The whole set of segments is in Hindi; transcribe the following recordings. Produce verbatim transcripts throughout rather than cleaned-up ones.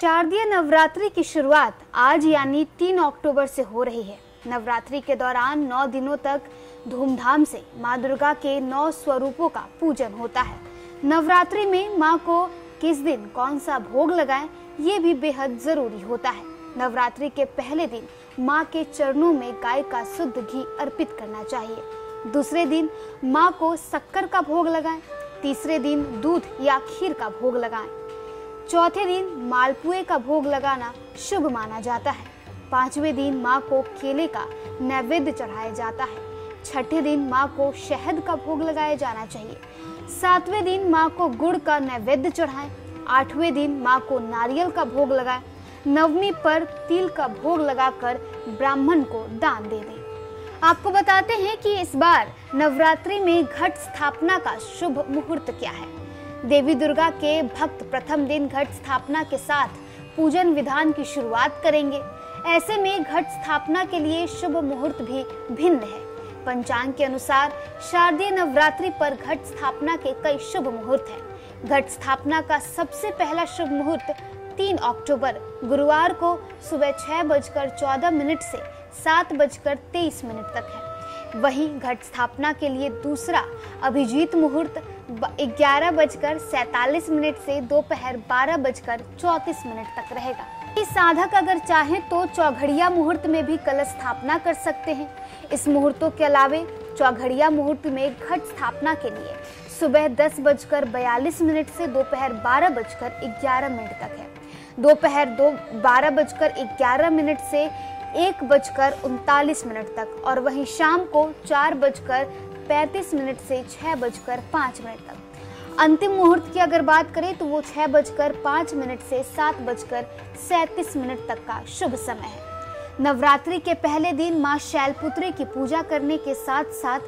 शारदीय नवरात्रि की शुरुआत आज यानी तीन अक्टूबर से हो रही है। नवरात्रि के दौरान नौ दिनों तक धूमधाम से माँ दुर्गा के नौ स्वरूपों का पूजन होता है। नवरात्रि में माँ को किस दिन कौन सा भोग लगाएं ये भी बेहद जरूरी होता है। नवरात्रि के पहले दिन माँ के चरणों में गाय का शुद्ध घी अर्पित करना चाहिए। दूसरे दिन माँ को शक्कर का भोग लगाएं। तीसरे दिन दूध या खीर का भोग लगाएं। चौथे दिन मालपुए का भोग लगाना शुभ माना जाता है। पांचवें दिन माँ को केले का नैवेद्य चढ़ाया जाता है। छठे दिन माँ को शहद का भोग लगाया जाना चाहिए। सातवें दिन माँ को गुड़ का नैवेद्य चढ़ाएं। आठवें दिन माँ को नारियल का भोग लगाएं। नवमी पर तिल का भोग लगाकर ब्राह्मण को दान दे दें। आपको बताते हैं कि इस बार नवरात्रि में घट स्थापना का शुभ मुहूर्त क्या है। देवी दुर्गा के भक्त प्रथम दिन घट स्थापना के साथ पूजन विधान की शुरुआत करेंगे। ऐसे में घट स्थापना के लिए शुभ मुहूर्त भी भिन्न है। पंचांग के अनुसार शारदीय नवरात्रि पर घट स्थापना के कई शुभ मुहूर्त हैं। घट स्थापना का सबसे पहला शुभ मुहूर्त तीन अक्टूबर गुरुवार को सुबह छह बजकर चौदह मिनट से सात बजकर तेईस मिनट तक है। वहीं घट स्थापना के लिए दूसरा अभिजीत मुहूर्त ग्यारह बजकर सैतालीस मिनट से दोपहर बारह बजकर चौंतीस मिनट तक रहेगा। इस साधक अगर चाहे तो चौघड़िया मुहूर्त में भी कलश स्थापना कर सकते हैं। इस मुहूर्तों के अलावे चौघड़िया मुहूर्त में घट स्थापना के लिए सुबह दस बजकर बयालीस मिनट से दोपहर बारह बजकर ग्यारह मिनट तक है। दोपहर दो बारह बजकर ग्यारह मिनट से एक बजकर उनतालीस मिनट तक और वहीं शाम को चार बजकर पैंतीस मिनट से छः बजकर पाँच मिनट तक। अंतिम मुहूर्त की अगर बात करें तो वो छः बजकर पाँच मिनट से सात बजकर सैंतीस मिनट तक का शुभ समय है। नवरात्रि के पहले दिन माँ शैलपुत्री की पूजा करने के साथ साथ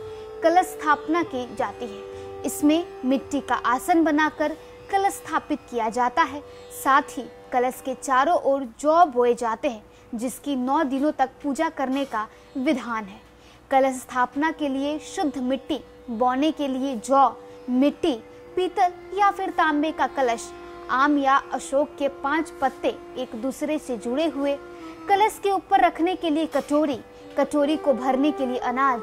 कलश स्थापना की जाती है। इसमें मिट्टी का आसन बनाकर कलश स्थापित किया जाता है। साथ ही कलश के चारों ओर जौ बोए जाते हैं, जिसकी नौ दिनों तक पूजा करने का विधान है। कलश स्थापना के लिए शुद्ध मिट्टी, बोने के लिए जौ, मिट्टी, पीतल या फिर तांबे का कलश, आम या अशोक के पांच पत्ते एक दूसरे से जुड़े हुए, कलश के ऊपर रखने के लिए कटोरी, कटोरी को भरने के लिए अनाज,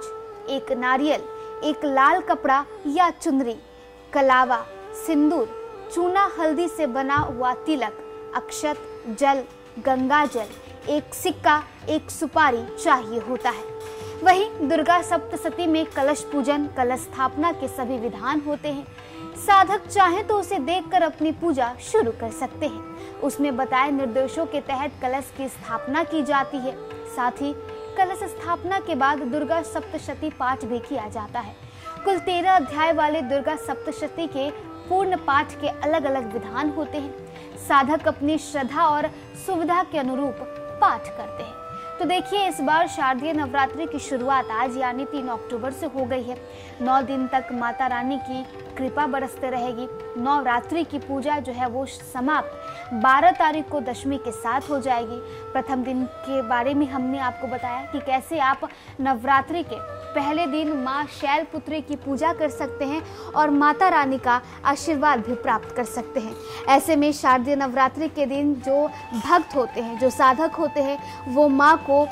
एक नारियल, एक लाल कपड़ा या चुनरी, कलावा, सिंदूर, चूना, हल्दी से बना हुआ तिलक, अक्षत, जल, गंगा जल, एक सिक्का, एक सुपारी चाहिए होता है। वहीं दुर्गा सप्तशती में कलश पूजन, कलश स्थापना के सभी विधान होते हैं। साधक चाहे तो उसे देखकर अपनी पूजा शुरू कर सकते हैं। उसमें बताए निर्देशों के तहत कलश की स्थापना की जाती है। साथ ही कलश स्थापना के बाद दुर्गा सप्तशती पाठ भी किया जाता है। कुल तेरह अध्याय वाले दुर्गा सप्तशती के पूर्ण पाठ के अलग अलग विधान होते हैं। साधक अपनी श्रद्धा और सुविधा के अनुरूप पाठ करते हैं। तो देखिए, इस बार शारदीय नवरात्रि की शुरुआत आज यानी तीन अक्टूबर से हो गई है। नौ दिन तक माता रानी की कृपा बरसते रहेगी। नवरात्रि की पूजा जो है वो समाप्त बारह तारीख को दशमी के साथ हो जाएगी। प्रथम दिन के बारे में हमने आपको बताया कि कैसे आप नवरात्रि के पहले दिन माँ शैलपुत्री की पूजा कर सकते हैं और माता रानी का आशीर्वाद भी प्राप्त कर सकते हैं। ऐसे में शारदीय नवरात्रि के दिन जो भक्त होते हैं, जो साधक होते हैं, वो माँ को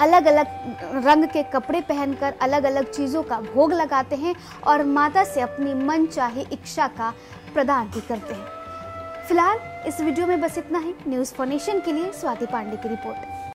अलग अलग रंग के कपड़े पहनकर अलग अलग चीज़ों का भोग लगाते हैं और माता से अपनी मनचाही इच्छा का प्रदान भी करते हैं। फिलहाल इस वीडियो में बस इतना ही। न्यूज फॉर नेशन के लिए स्वाति पांडे की रिपोर्ट।